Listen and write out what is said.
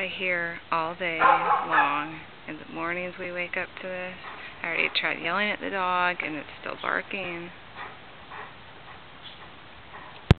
I hear all day long. In the mornings we wake up to this. I already tried yelling at the dog and it's still barking.